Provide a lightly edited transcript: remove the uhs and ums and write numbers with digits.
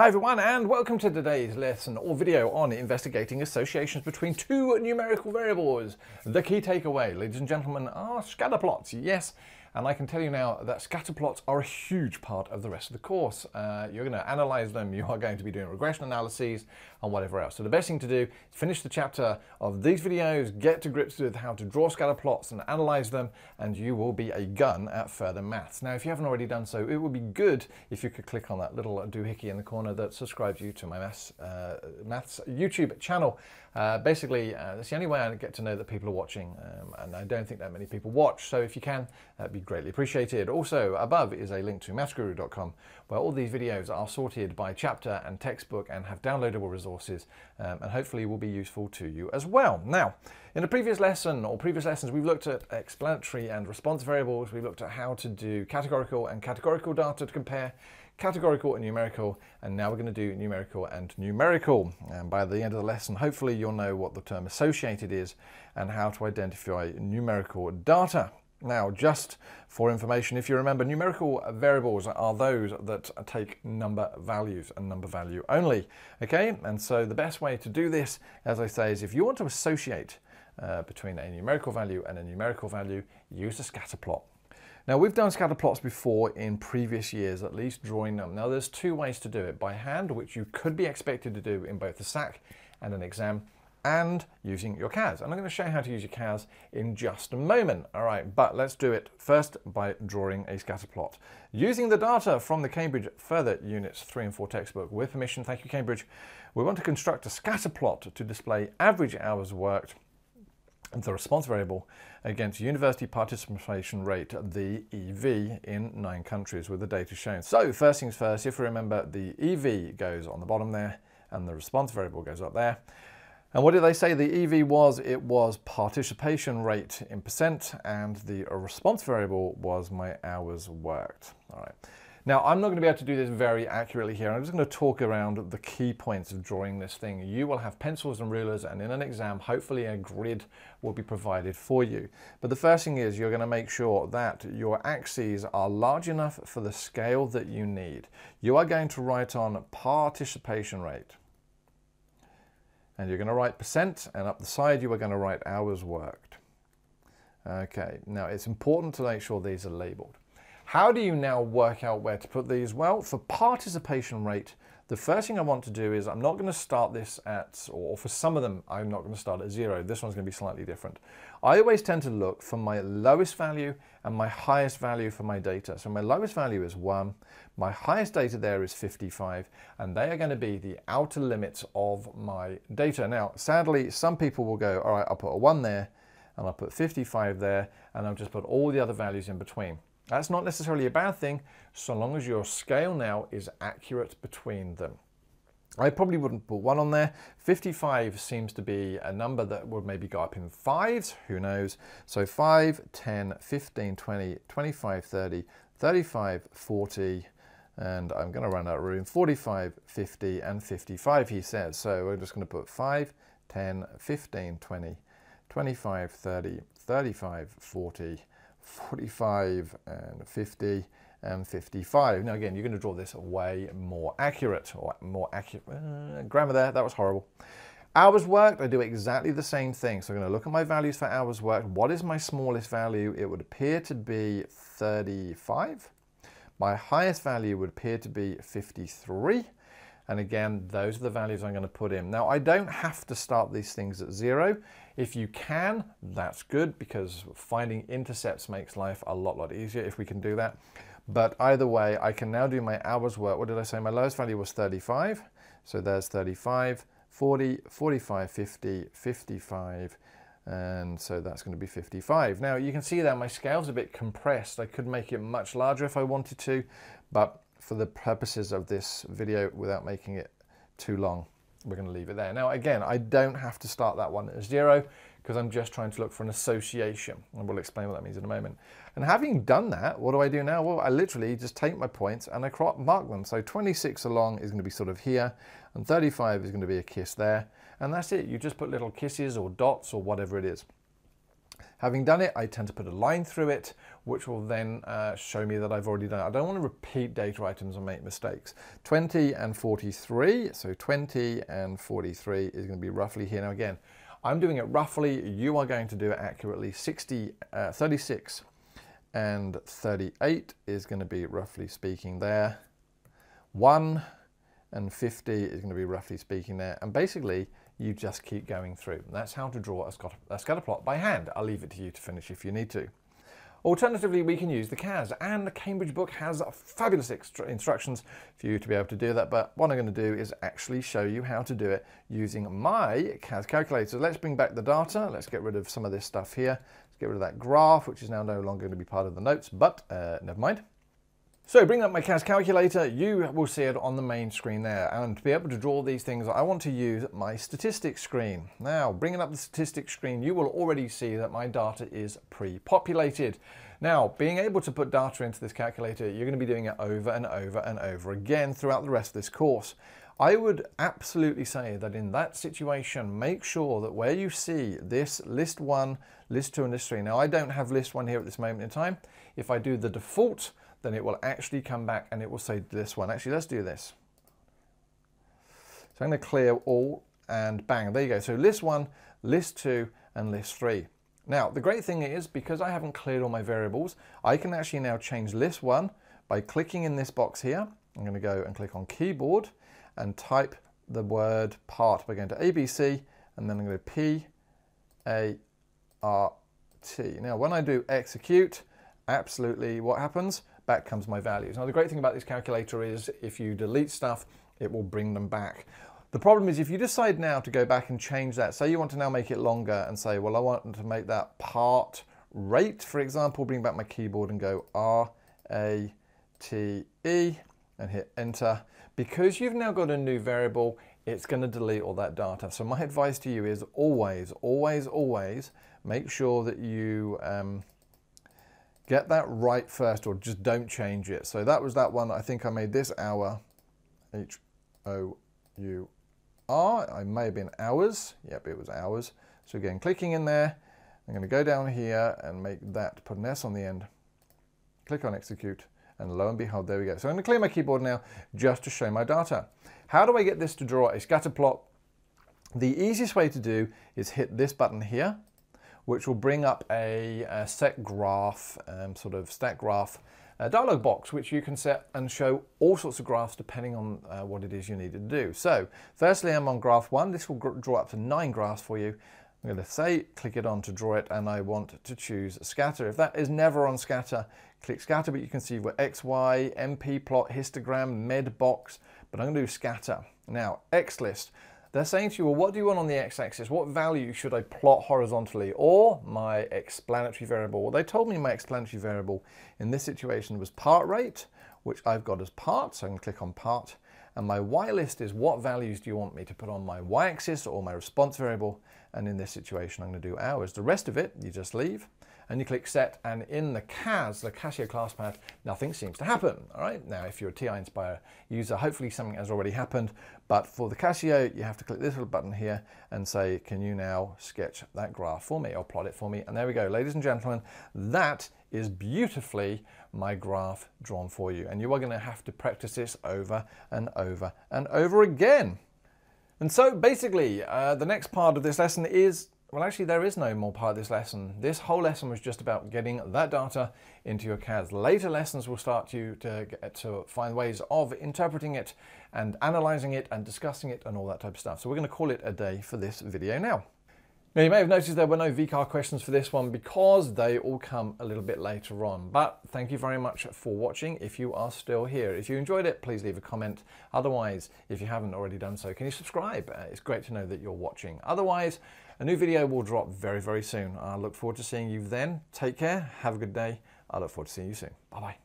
Hi everyone, and welcome to today's lesson or video on investigating associations between two numerical variables. The key takeaway, ladies and gentlemen, are scatterplots. Yes, and I can tell you now that scatterplots are a huge part of the rest of the course. You're going to analyze them, you are going to be doing regression analyses and whatever else. So the best thing to do is finish the chapter of these videos, get to grips with how to draw scatterplots and analyze them, and you will be a gun at further maths. Now, if you haven't already done so, it would be good if you could click on that little doohickey in the corner that subscribes you to my maths YouTube channel. Basically, that's the only way I get to know that people are watching, and I don't think that many people watch. So if you can, that'd be greatly appreciated. Also, above is a link to MathsGuru.com, where all these videos are sorted by chapter and textbook and have downloadable resources, and hopefully will be useful to you as well. Now, in a previous lesson or previous lessons, we've looked at explanatory and response variables. We've looked at how to do categorical and categorical data to compare categorical and numerical, and now we're going to do numerical and numerical. And by the end of the lesson, hopefully you'll know what the term associated is and how to identify numerical data. Now, just for information, if you remember, numerical variables are those that take number values and number value only, okay? And so the best way to do this, as I say, is if you want to associate between a numerical value and a numerical value, use a scatterplot. Now, we've done scatterplots before in previous years, at least drawing them. Now, there's two ways to do it: by hand, which you could be expected to do in both the SAC and an exam, and using your CAS. And I'm going to show you how to use your CAS in just a moment. All right, but let's do it first by drawing a scatterplot. Using the data from the Cambridge Further Units 3 and 4 textbook, with permission, thank you Cambridge, we want to construct a scatterplot to display average hours worked, the response variable, against university participation rate, the EV, in 9 countries with the data shown. So first things first, if we remember, the EV goes on the bottom there and the response variable goes up there. And what did they say the EV was? It was participation rate in percent, and the response variable was my hours worked. All right. Now, I'm not going to be able to do this very accurately here. I'm just going to talk around the key points of drawing this thing. You will have pencils and rulers, and in an exam, hopefully a grid will be provided for you. But the first thing is you're going to make sure that your axes are large enough for the scale that you need. You are going to write on participation rate, and you're going to write percent, and up the side you are going to write hours worked. Okay, now it's important to make sure these are labeled. How do you now work out where to put these? Well, for participation rate, the first thing I want to do is I'm not going to start this at, or for some of them, I'm not going to start at 0. This one's going to be slightly different. I always tend to look for my lowest value and my highest value for my data. So my lowest value is 1, my highest data there is 55, and they are going to be the outer limits of my data. Now, sadly, some people will go, all right, I'll put a 1 there, and I'll put 55 there, and I'll just put all the other values in between. That's not necessarily a bad thing, so long as your scale now is accurate between them. I probably wouldn't put 1 on there. 55 seems to be a number that would maybe go up in 5s, who knows? So 5, 10, 15, 20, 25, 30, 35, 40, and I'm going to run out of room, 45, 50, and 55, he says. So we're just going to put 5, 10, 15, 20, 25, 30, 35, 40, 45 and 50 and 55. Now again, you're going to draw this way more accurate, or more accurate, grammar there, that was horrible. Hours worked, I do exactly the same thing. So I'm going to look at my values for hours worked. What is my smallest value? It would appear to be 35. My highest value would appear to be 53. And again, those are the values I'm going to put in. Now, I don't have to start these things at 0. If you can, that's good, because finding intercepts makes life a lot easier if we can do that. But either way, I can now do my hours work. What did I say? My lowest value was 35. So there's 35, 40, 45, 50, 55. And so that's going to be 55. Now, you can see that my scale's a bit compressed. I could make it much larger if I wanted to, but for the purposes of this video, without making it too long, we're going to leave it there. Now, again, I don't have to start that one at 0, because I'm just trying to look for an association, and we'll explain what that means in a moment. And having done that, what do I do now? Well, I literally just take my points and I mark them. So 26 along is going to be sort of here, and 35 is going to be a kiss there, and that's it. You just put little kisses or dots or whatever it is. Having done it, I tend to put a line through it, which will then show me that I've already done it. I don't want to repeat data items and make mistakes. 20 and 43, so 20 and 43 is going to be roughly here. Now again, I'm doing it roughly, you are going to do it accurately. 36 and 38 is going to be roughly speaking there. 1 and 50 is going to be roughly speaking there. And basically, you just keep going through. That's how to draw a scatterplot by hand. I'll leave it to you to finish if you need to. Alternatively, we can use the CAS, and the Cambridge book has fabulous instructions for you to be able to do that, but what I'm going to do is actually show you how to do it using my CAS calculator. So let's bring back the data, let's get rid of some of this stuff here, let's get rid of that graph, which is now no longer going to be part of the notes, but never mind. So bring up my CAS calculator, you will see it on the main screen there, and to be able to draw these things I want to use my statistics screen. Now bringing up the statistics screen, you will already see that my data is pre-populated. Now being able to put data into this calculator, you're going to be doing it over and over and over again throughout the rest of this course. I would absolutely say that in that situation, make sure that where you see this list 1, list 2 and list 3. Now I don't have list 1 here at this moment in time. If I do the default, then it will actually come back and it will say this one. Actually, let's do this. So I'm going to clear all and bang, there you go. So list 1, list 2 and list 3. Now, the great thing is, because I haven't cleared all my variables, I can actually now change list 1 by clicking in this box here. I'm going to go and click on keyboard and type the word part by going to ABC, and then I'm going to P-A-R-T. Now, when I do execute, absolutely what happens? Back comes my values. Now, the great thing about this calculator is if you delete stuff, it will bring them back. The problem is if you decide now to go back and change that, say you want to now make it longer and say, well, I want to make that part rate, for example, bring back my keyboard and go R-A-T-E, and hit enter. Because you've now got a new variable, it's going to delete all that data. So my advice to you is always, always, always make sure that you get that right first, or just don't change it. So that was that one. I think I made this hour, H-O-U-R. I may have been hours. Yep, it was hours. So again, clicking in there, I'm going to go down here and make that, put an S on the end, click on execute. And lo and behold, there we go. So I'm going to clear my keyboard now just to show my data. How do I get this to draw a scatter plot? The easiest way to do is hit this button here, which will bring up a set graph, sort of stack graph dialog box, which you can set and show all sorts of graphs depending on what it is you need to do. So firstly, I'm on graph 1. This will draw up to 9 graphs for you. I'm going to say, click it on to draw it, and I want to choose scatter. If that is never on scatter, click scatter, but you can see we're X, Y, MP plot, histogram, med box, but I'm going to do scatter. Now, X list. They're saying to you, well, what do you want on the x-axis? What value should I plot horizontally, or my explanatory variable? Well, they told me my explanatory variable in this situation was part rate, which I've got as part, so I can click on part. And my y-list is what values do you want me to put on my y-axis or my response variable, and in this situation I'm going to do hours. The rest of it you just leave and you click set, and in the CAS, the Casio ClassPad, nothing seems to happen. All right, now if you're a TI-Inspire user, hopefully something has already happened, but for the Casio you have to click this little button here and say, can you now sketch that graph for me or plot it for me? And there we go, ladies and gentlemen, that is beautifully my graph drawn for you, and you are going to have to practice this over and over and over again. And so basically the next part of this lesson is, well, actually there is no more part of this lesson. This whole lesson was just about getting that data into your CAS. Later lessons will start you to find ways of interpreting it and analyzing it and discussing it and all that type of stuff. So we're going to call it a day for this video now. Now you may have noticed there were no VCAR questions for this one because they all come a little bit later on, but thank you very much for watching if you are still here. If you enjoyed it, please leave a comment. Otherwise, if you haven't already done so, can you subscribe? It's great to know that you're watching. Otherwise, a new video will drop very, very soon. I look forward to seeing you then. Take care, have a good day. I look forward to seeing you soon. Bye-bye.